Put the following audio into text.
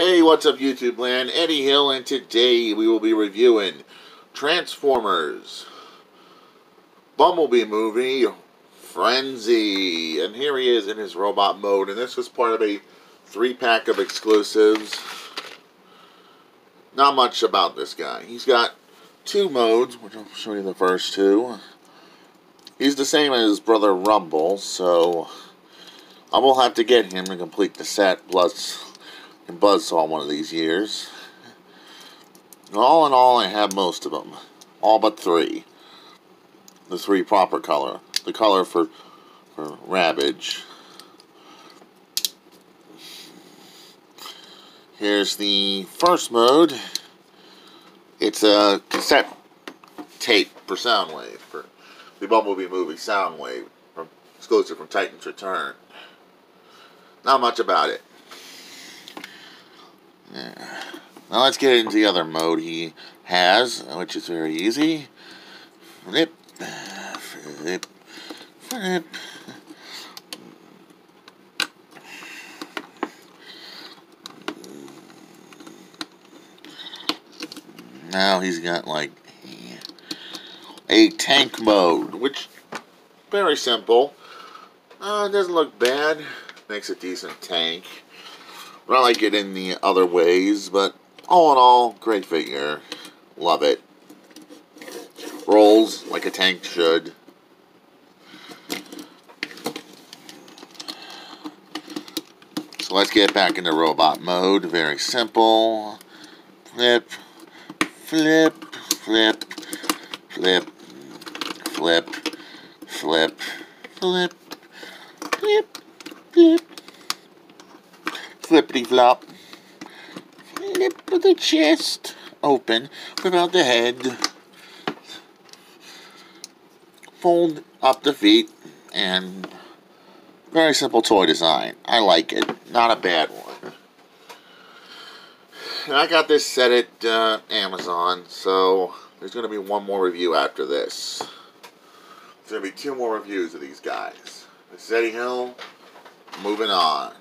Hey, what's up YouTube land? Eddie Hill, and today we will be reviewing Transformers Bumblebee Movie Frenzy. And here he is in his robot mode, and this was part of a 3-pack of exclusives. Not much about this guy. He's got 2 modes, which I'll show you the first 2. He's the same as his brother Rumble, so I will have to get him to complete the set, plus and Buzzsaw one of these years. All in all, I have most of them. All but 3. The 3 proper color. The color for Ravage. Here's the first mode. It's a cassette tape for Soundwave. For the Bumblebee movie Soundwave. Exclusive from Titan's Return. Not much about it. Yeah. Now let's get into the other mode he has, which is very easy. Flip, flip, flip. Now he's got like a tank mode, which very simple. It doesn't look bad. Makes a decent tank. I like it in the other ways, but all in all, great figure. Love it. Rolls like a tank should. So let's get back into robot mode. Very simple. Flip, flip, flip, flip, flip, flip, flip, flip, flip. Flippity flop. Flip of the chest. Open. Flip out the head. Fold up the feet. And very simple toy design. I like it. Not a bad one. And I got this set at Amazon. So there's going to be 1 more review after this. There's going to be 2 more reviews of these guys. This is Eddie Hill. Moving on.